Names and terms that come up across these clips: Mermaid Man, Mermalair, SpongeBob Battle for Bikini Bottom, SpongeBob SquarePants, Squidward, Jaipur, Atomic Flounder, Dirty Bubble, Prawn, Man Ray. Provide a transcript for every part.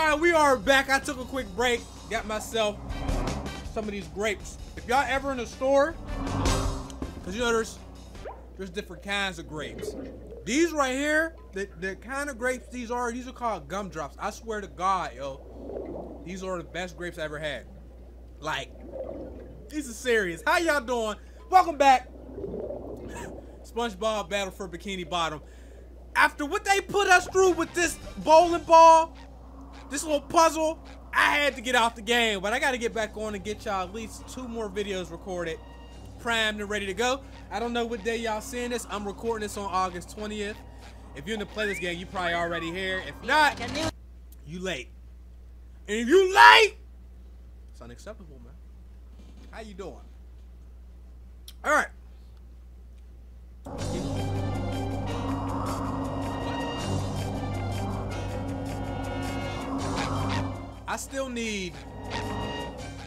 Alright, we are back. I took a quick break. Got myself some of these grapes. If y'all ever in the store, because you know there's different kinds of grapes. These right here, the kind of grapes these are called gumdrops. I swear to God, yo, these are the best grapes I ever had. Like, this is serious. How y'all doing? Welcome back. SpongeBob Battle for Bikini Bottom. After what they put us through with this bowling ball, this little puzzle, I had to get off the game, but I gotta get back on and get y'all at least 2 more videos recorded, primed and ready to go. I don't know what day y'all seeing this. I'm recording this on August 20th. If you're in the play this game, you probably already here. If not, you late. And if you late, it's unacceptable, man. How you doing? All right. I still need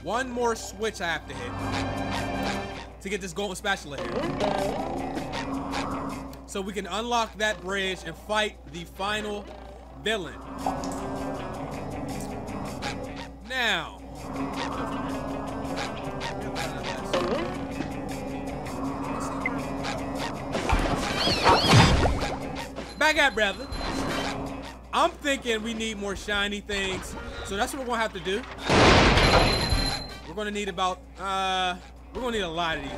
one more switch I have to hit to get this golden spatula here, so we can unlock that bridge and fight the final villain. Now, back at brother. I'm thinking we need more shiny things. So that's what we're gonna have to do. We're gonna need about, we're gonna need a lot of these.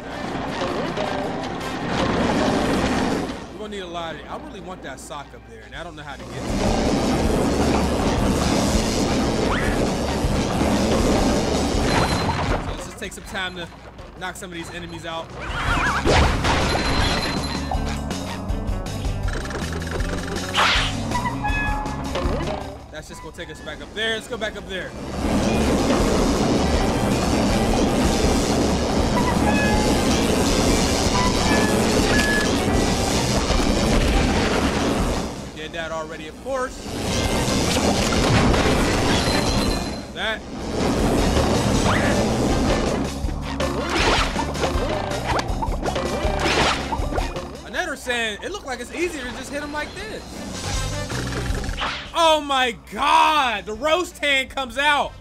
We're gonna need a lot of these. I really want that sock up there, and I don't know how to get it. So let's just take some time to knock some of these enemies out. That's just gonna take us back up there. Let's go back up there. Did that already, of course. That. Another saying, it looked like it's easier to just hit him like this. Oh my God, the roast hand comes out.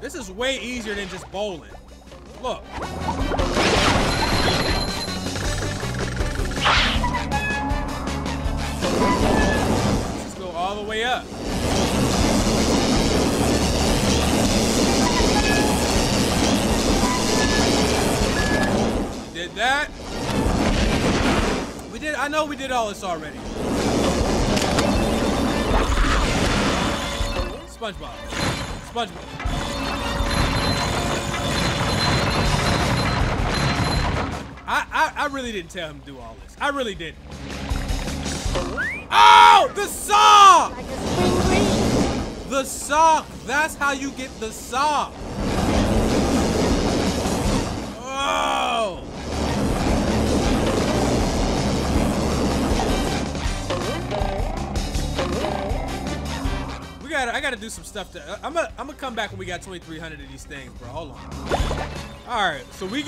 This is way easier than just bowling. Look. Let's go all the way up. Did that. We did, I know we did all this already. SpongeBob. I really didn't tell him to do all this. I really didn't. Oh, the sock! The sock, that's how you get the sock. Oh! I gotta do some stuff to, I'm gonna come back when we got 2,300 of these things, bro. Hold on. All right, so we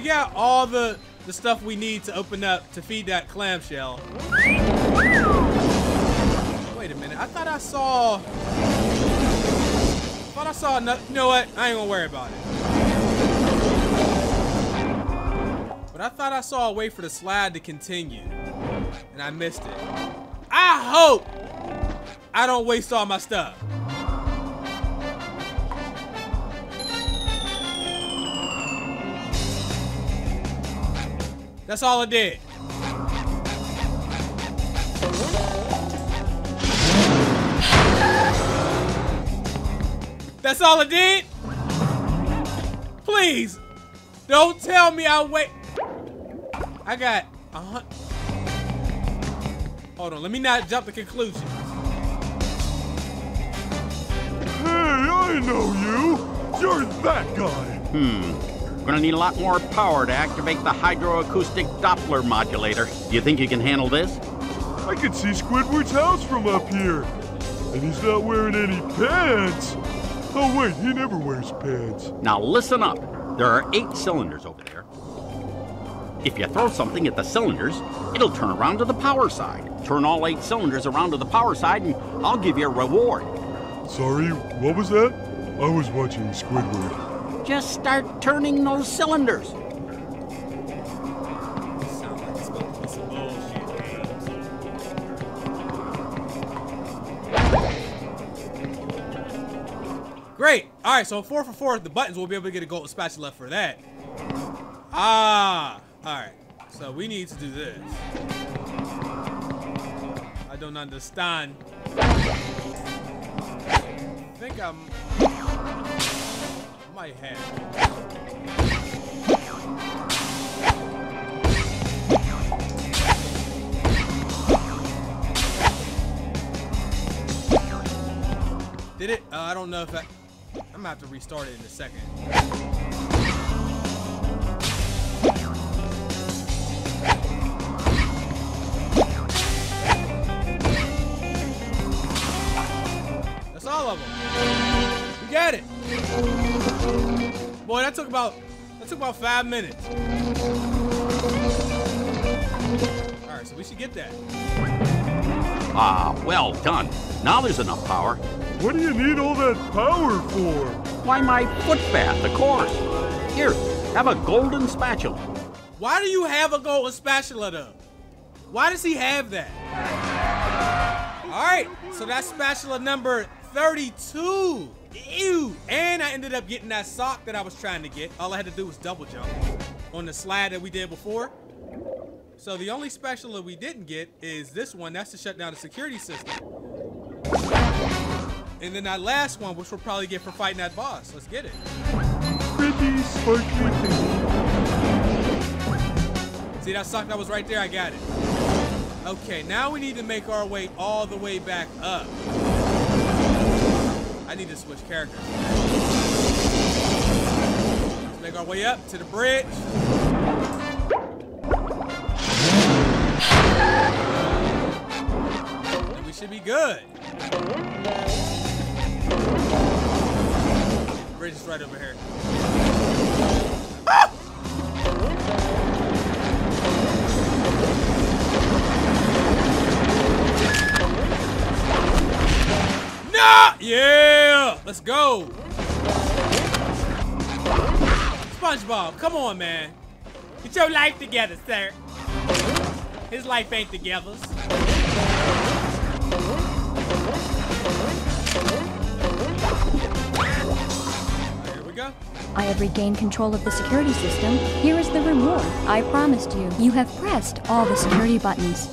got all the stuff we need to open up to feed that clamshell. Wait a minute, I thought I saw another, you know what? I ain't gonna worry about it. But I thought I saw a way for the slide to continue, and I missed it. I hope I don't waste all my stuff. That's all I did. That's all I did? Please, don't tell me I wait. I got 100. Hold on, let me not jump to conclusions. Hey, I know you. You're that guy. Hmm. Gonna need a lot more power to activate the hydroacoustic Doppler modulator. Do you think you can handle this? I can see Squidward's house from up here. And he's not wearing any pants. Oh wait, he never wears pants. Now listen up. There are 8 cylinders over there. If you throw something at the cylinders, it'll turn around to the power side. Turn all 8 cylinders around to the power side and I'll give you a reward. Sorry, what was that? I was watching Squidward. Just start turning those cylinders. Great. All right, so 4 for 4 at the buttons, we'll be able to get a gold spatula for that. Ah, all right. So we need to do this. I don't understand. I think I might have. Did it? I don't know if I... I'm gonna have to restart it in a second. That's all of them. We got it. Boy, that took about 5 minutes. All right, so we should get that. Ah, well done. Now there's enough power. What do you need all that power for? Why, my foot bath, of course. Here, have a golden spatula. Why do you have a golden spatula, though? Why does he have that? All right, so that's spatula number 32. Ew. And I ended up getting that sock that I was trying to get. All I had to do was double jump on the slide that we did before. So the only spatula we didn't get is this one. That's to shut down the security system. And then that last one, which we'll probably get for fighting that boss. Let's get it. Pretty sparkly thing. See that sock that was right there? I got it. Okay, now we need to make our way all the way back up. I need to switch characters. Let's make our way up to the bridge. And we should be good. Bridge is right over here. Ah! No! Yeah! Let's go! SpongeBob, come on, man. Get your life together, sir. His life ain't together. I have regained control of the security system. Here is the reward I promised you. You have pressed all the security buttons.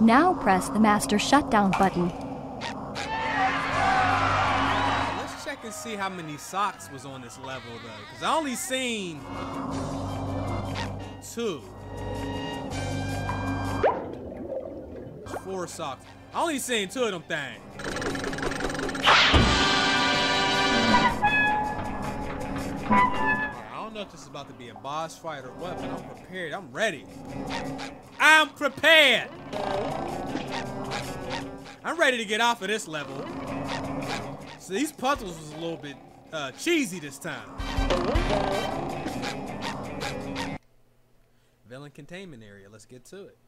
Now press the master shutdown button. Let's check and see how many socks was on this level, though, because I only seen 2. 4 socks. I only seen 2 of them things. I don't know if this is about to be a boss fight or what, but I'm prepared. I'm ready. I'm prepared. I'm ready to get off of this level. So these puzzles was a little bit cheesy this time. Villain containment area. Let's get to it.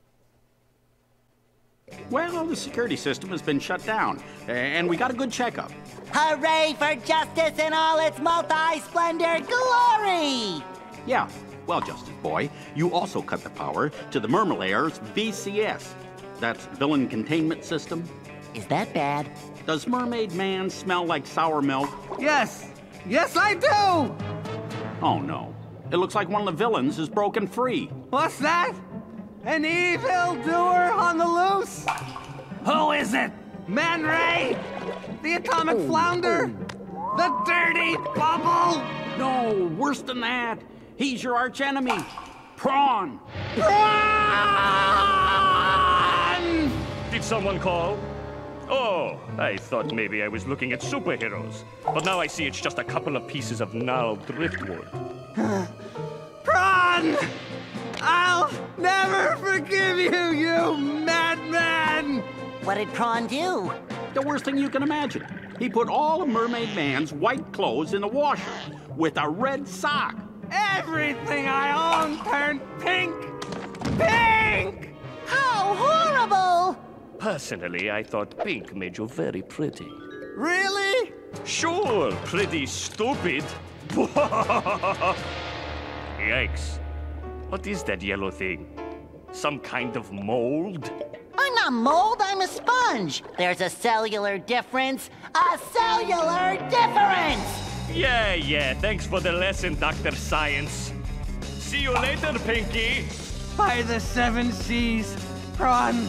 Well, the security system has been shut down, and we got a good checkup. Hooray for justice in all its multi-splendor glory! Yeah, well, Justice Boy, you also cut the power to the Mermalair's VCS. That's Villain Containment System. Is that bad? Does Mermaid Man smell like sour milk? Yes! Yes, I do! Oh, no. It looks like one of the villains is broken free. What's that? An evildoer on the loose? Who is it? Man Ray? The Atomic Flounder? The Dirty Bubble? No, worse than that. He's your archenemy, Prawn. Prawn! Did someone call? Oh, I thought maybe I was looking at superheroes. But now I see it's just a couple of pieces of gnarled driftwood. Prawn! I'll never forgive you, you madman! What did Prawn do? The worst thing you can imagine. He put all of Mermaid Man's white clothes in the washer with a red sock. Everything I own turned pink! Pink! How horrible! Personally, I thought pink made you very pretty. Really? Sure, pretty stupid. Yikes. What is that yellow thing? Some kind of mold? I'm not mold, I'm a sponge. There's a cellular difference. A cellular difference! Yeah, thanks for the lesson, Dr. Science. See you later, Pinky. By the seven seas, Prawn,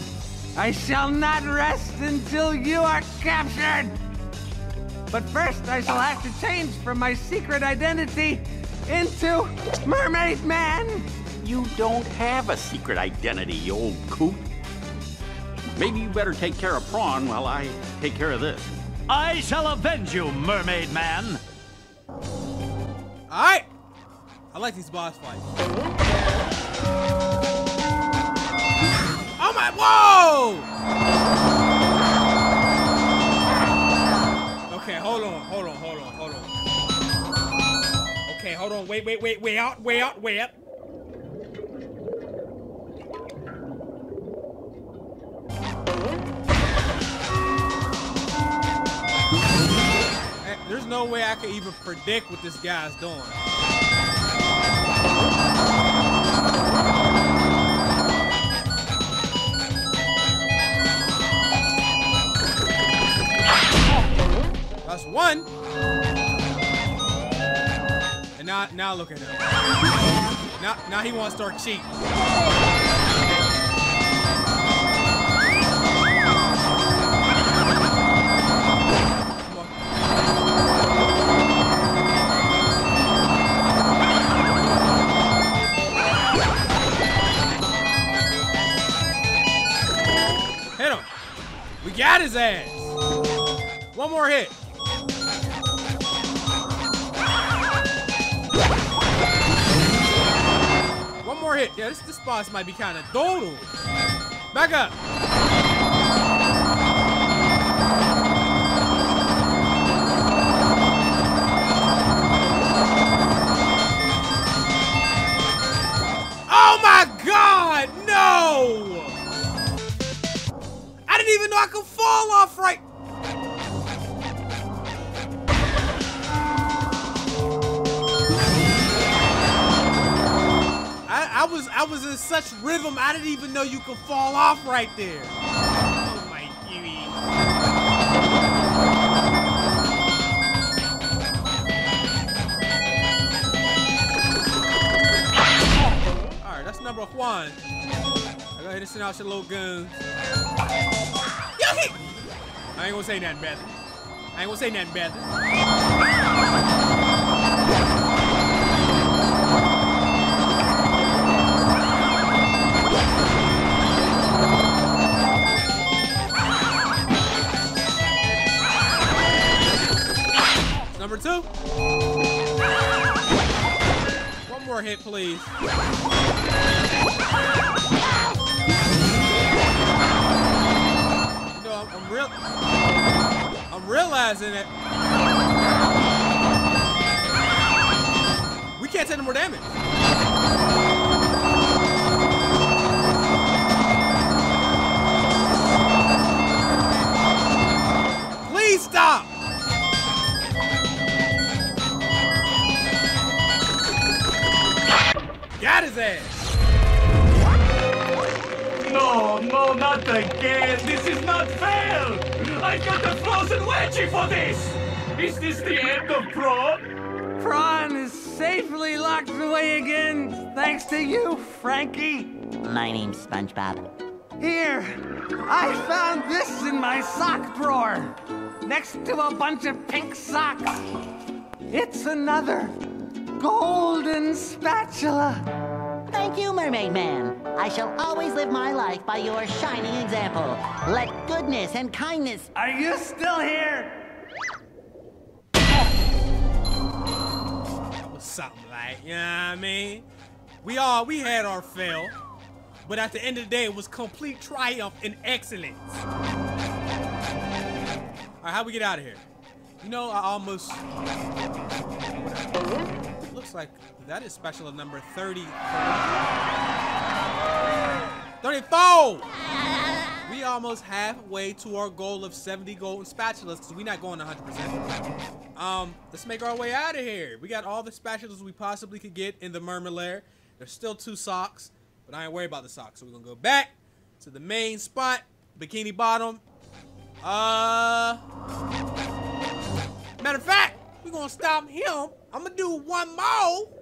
I shall not rest until you are captured. But first, I shall have to change from my secret identity into Mermaid Man. You don't have a secret identity, you old coot. Maybe you better take care of Prawn while I take care of this. I shall avenge you, Mermaid Man. All right. I like these boss fights. Oh my, whoa! Okay, hold on. Okay, hold on, wait, way out, way up. There's no way I could even predict what this guy's doing. That's one. And now look at him. Now he wants to start cheating. Got his ass. One more hit. One more hit. Yeah, this boss might be kind of doodle. Back up. Oh my God, no! I didn't even know I could fall off right. I was in such rhythm, I didn't even know you could fall off right there. Oh my kiwi. Alright, that's number one. I gotta hit send out your little guns. I ain't gonna say nothing, brother. Number two. One more hit, please. I'm realizing it. We can't take no more damage. Please stop. Got his ass. No, not again! This is not fair! I got a frozen wedgie for this! Is this the end of Prawn? Prawn is safely locked away again, thanks to you, Frankie! My name's SpongeBob. Here, I found this in my sock drawer, next to a bunch of pink socks. It's another golden spatula. Thank you, Mermaid Man. I shall always live my life by your shining example. Let goodness and kindness... Are you still here? That was something like, you know what I mean? We had our fail, but at the end of the day, it was complete triumph and excellence. All right, how we get out of here? You know, I almost... like that is special number 30. 34! We almost halfway to our goal of 70 golden spatulas because we're not going 100%. Let's make our way out of here. We got all the spatulas we possibly could get in the Mermalair. There's still 2 socks, but I ain't worried about the socks. So we're going to go back to the main spot, Bikini Bottom. Matter of fact, we're going to stop him. I'm going to do one more